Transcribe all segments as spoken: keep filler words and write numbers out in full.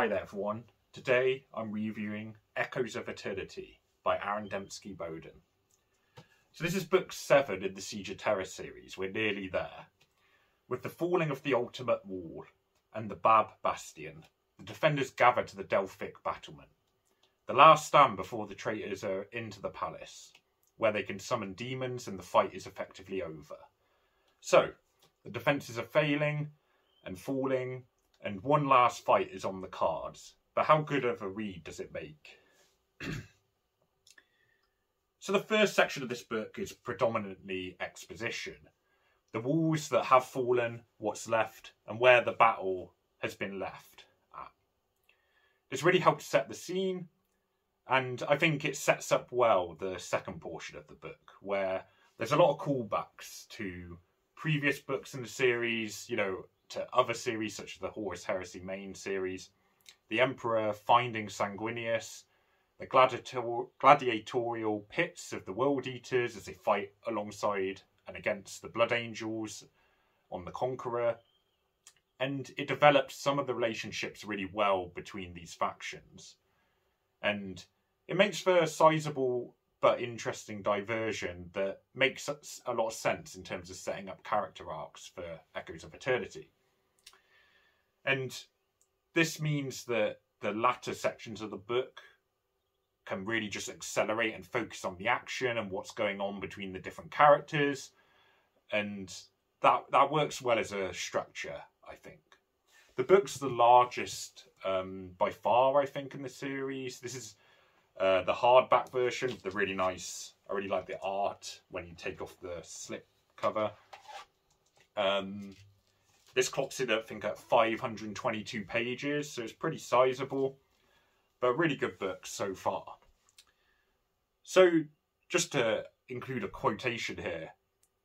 Hi there everyone, today I'm reviewing Echoes of Eternity by Aaron Dembski-Bowden. So this is book seven in the Siege of Terra series, we're nearly there. With the falling of the ultimate wall and the Bab Bastion, the defenders gather to the Delphic Battlement. The last stand before the traitors are into the palace, where they can summon demons and the fight is effectively over. So, the defences are failing and falling, and one last fight is on the cards. But how good of a read does it make? So the first section of this book is predominantly exposition. The walls that have fallen, what's left, and where the battle has been left at. It's really helped set the scene, and I think it sets up well the second portion of the book, where there's a lot of callbacks to previous books in the series, you know, to other series such as the Horus Heresy main series, the Emperor finding Sanguinius, the gladiator gladiatorial pits of the World Eaters as they fight alongside and against the Blood Angels on the Conqueror, and it develops some of the relationships really well between these factions, and it makes for a sizable but interesting diversion that makes a lot of sense in terms of setting up character arcs for Echoes of Eternity. And this means that the latter sections of the book can really just accelerate and focus on the action and what's going on between the different characters. And that, that works well as a structure, I think. The book's the largest um, by far, I think, in the series. This is uh, the hardback version. They're really nice. I really like the art when you take off the slip cover. Um... This clocks it, I think, at five hundred twenty-two pages, so it's pretty sizable, but a really good book so far. So, just to include a quotation here,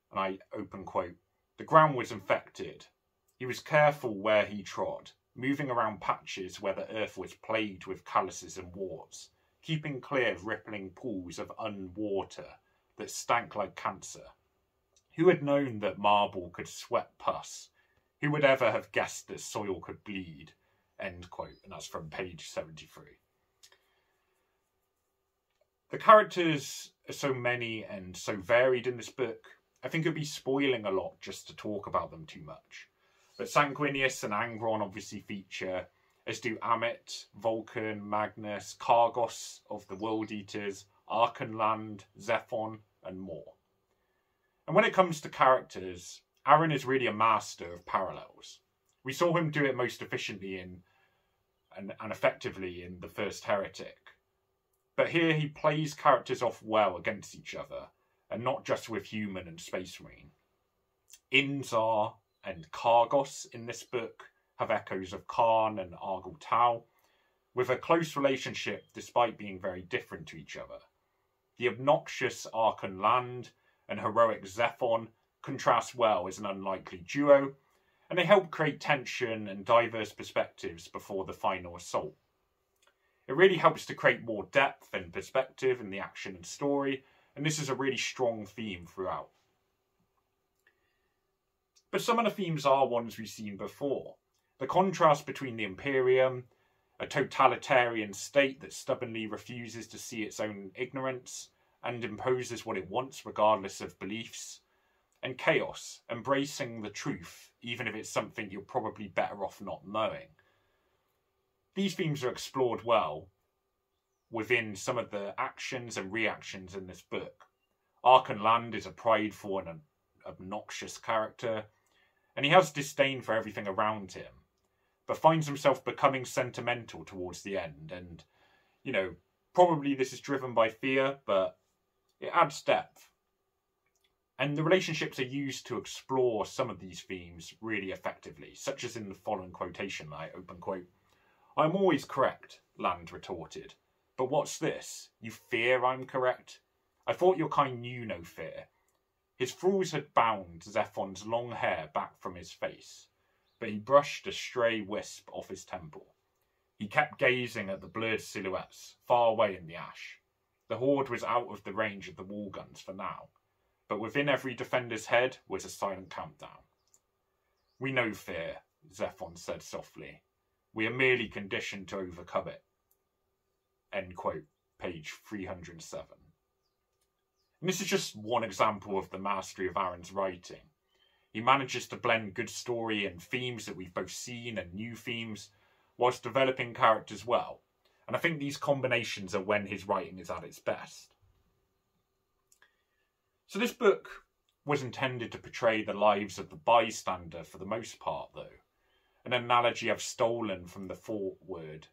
and I open quote, "The ground was infected. He was careful where he trod, moving around patches where the earth was plagued with calluses and warts, keeping clear of rippling pools of unwater that stank like cancer. Who had known that marble could sweat pus? Who would ever have guessed that soil could bleed?" End quote, and that's from page seventy-three. The characters are so many and so varied in this book, I think it would be spoiling a lot just to talk about them too much. But Sanguinius and Angron obviously feature, as do Amet, Vulcan, Magnus, Kargos of the World Eaters, Arkhan Land, Zephon, and more. And when it comes to characters, Aaron is really a master of parallels. We saw him do it most efficiently in, and, and effectively in The First Heretic. But here he plays characters off well against each other, and not just with human and space marine. Inzar and Kargos in this book have echoes of Khan and Argel Tau, with a close relationship despite being very different to each other. The obnoxious Arkhan Land and heroic Zephon contrast well as an unlikely duo, and they help create tension and diverse perspectives before the final assault. It really helps to create more depth and perspective in the action and story, and this is a really strong theme throughout. But some of the themes are ones we've seen before. The contrast between the Imperium, a totalitarian state that stubbornly refuses to see its own ignorance and imposes what it wants regardless of beliefs, and chaos, embracing the truth, even if it's something you're probably better off not knowing. These themes are explored well within some of the actions and reactions in this book. Arkhan Land is a prideful and an obnoxious character, and he has disdain for everything around him, but finds himself becoming sentimental towards the end. And, you know, probably this is driven by fear, but it adds depth. And the relationships are used to explore some of these themes really effectively, such as in the following quotation, I open quote, "I'm always correct," Land retorted. "But what's this? You fear I'm correct? I thought your kind knew no fear." His frills had bound Zephon's long hair back from his face, but he brushed a stray wisp off his temple. He kept gazing at the blurred silhouettes far away in the ash. The horde was out of the range of the wall guns for now, but within every defender's head was a silent countdown. "We know fear," Zephon said softly. We are merely conditioned to overcome it. End quote, page three hundred seven. And this is just one example of the mastery of Aaron's writing. He manages to blend good story and themes that we've both seen and new themes, whilst developing characters well. And I think these combinations are when his writing is at its best. So this book was intended to portray the lives of the bystander for the most part, though. An analogy I've stolen from the foreword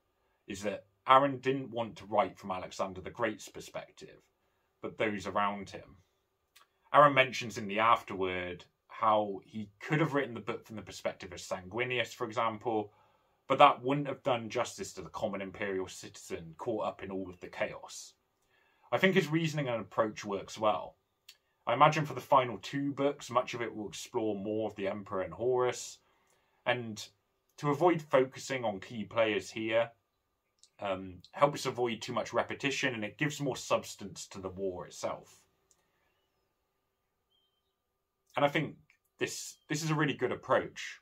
is that Aaron didn't want to write from Alexander the Great's perspective, but those around him. Aaron mentions in the afterword how he could have written the book from the perspective of Sanguinius, for example, but that wouldn't have done justice to the common imperial citizen caught up in all of the chaos. I think his reasoning and approach works well. I imagine for the final two books, much of it will explore more of the Emperor and Horus, and to avoid focusing on key players here, um, helps avoid too much repetition, and it gives more substance to the war itself. And I think this this is a really good approach.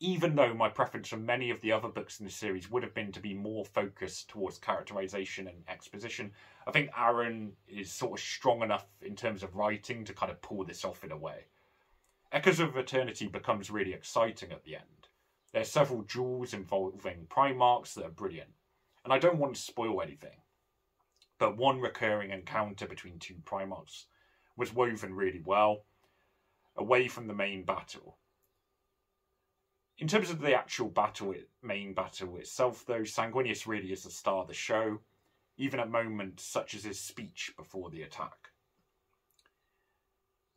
Even though my preference for many of the other books in the series would have been to be more focused towards characterization and exposition, I think Aaron is sort of strong enough in terms of writing to kind of pull this off in a way. Echoes of Eternity becomes really exciting at the end. There are several duels involving Primarchs that are brilliant, and I don't want to spoil anything, but one recurring encounter between two Primarchs was woven really well, away from the main battle. In terms of the actual battle, it, main battle itself though, Sanguinius really is the star of the show, even at moments such as his speech before the attack.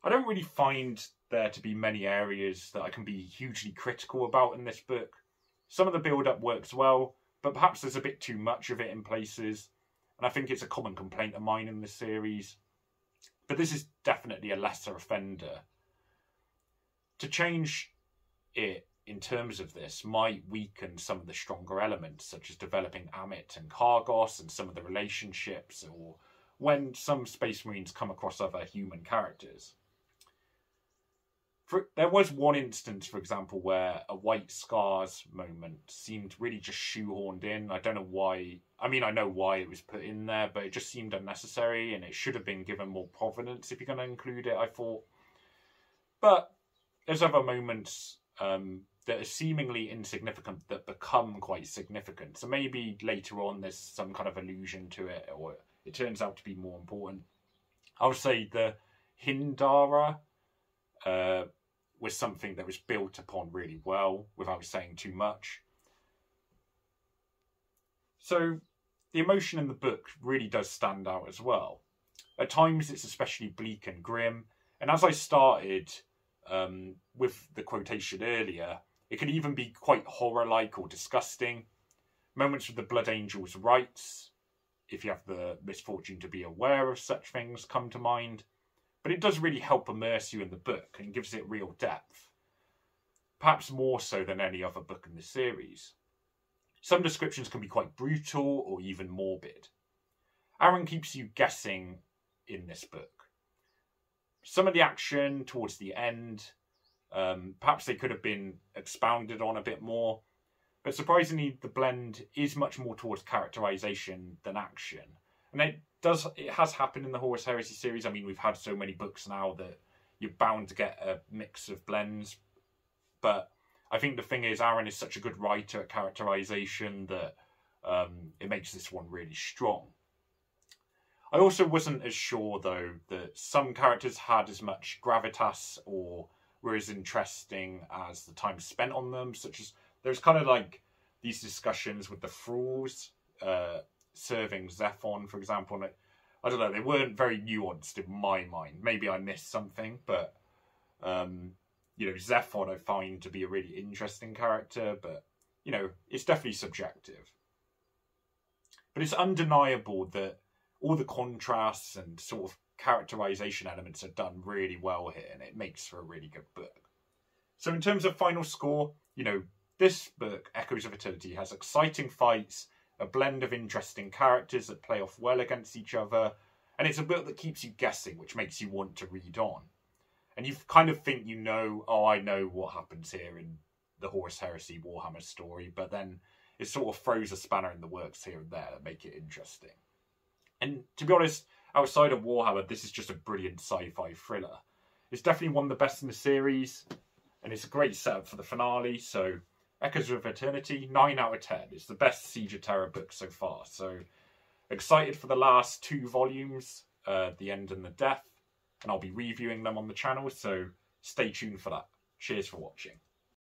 I don't really find there to be many areas that I can be hugely critical about in this book. Some of the build-up works well, but perhaps there's a bit too much of it in places, and I think it's a common complaint of mine in this series. But this is definitely a lesser offender. To change it in terms of this might weaken some of the stronger elements, such as developing Amet and Kargos and some of the relationships, or when some Space Marines come across other human characters. For, there was one instance, for example, where a White Scars moment seemed really just shoehorned in. I don't know why. I mean, I know why it was put in there, but it just seemed unnecessary, and it should have been given more provenance if you're going to include it, I thought. But there's other moments um, that are seemingly insignificant that become quite significant. So maybe later on there's some kind of allusion to it, or it turns out to be more important. I would say the Hindara uh, was something that was built upon really well without saying too much. So the emotion in the book really does stand out as well. At times it's especially bleak and grim, and as I started um, with the quotation earlier, it can even be quite horror-like or disgusting. Moments with the Blood Angels' rites, if you have the misfortune to be aware of such things, come to mind. But it does really help immerse you in the book and gives it real depth. Perhaps more so than any other book in the series. Some descriptions can be quite brutal or even morbid. Aaron keeps you guessing in this book. Some of the action towards the end, um, perhaps they could have been expounded on a bit more. But surprisingly, the blend is much more towards characterization than action. And it does it has happened in the Horus Heresy series. I mean, we've had so many books now that you're bound to get a mix of blends. But I think the thing is, Aaron is such a good writer at characterization that um, it makes this one really strong. I also wasn't as sure, though, that some characters had as much gravitas or were as interesting as the time spent on them, such as there's kind of like these discussions with the thralls uh, serving Zephon, for example. And it, I don't know, they weren't very nuanced in my mind. Maybe I missed something, but, um, you know, Zephon I find to be a really interesting character, but, you know, it's definitely subjective. But it's undeniable that all the contrasts and sort of characterization elements are done really well here, and it makes for a really good book. So in terms of final score, you know, this book, Echoes of Eternity, has exciting fights, a blend of interesting characters that play off well against each other, and it's a book that keeps you guessing, which makes you want to read on. And you kind of think you know, oh, I know what happens here in the Horus Heresy Warhammer story, but then it sort of throws a spanner in the works here and there that make it interesting. And to be honest, outside of Warhammer, this is just a brilliant sci-fi thriller. It's definitely one of the best in the series, and it's a great setup for the finale, so Echoes of Eternity, nine out of ten. It's the best Siege of Terra book so far, so excited for the last two volumes, uh, The End and The Death, and I'll be reviewing them on the channel, so stay tuned for that. Cheers for watching.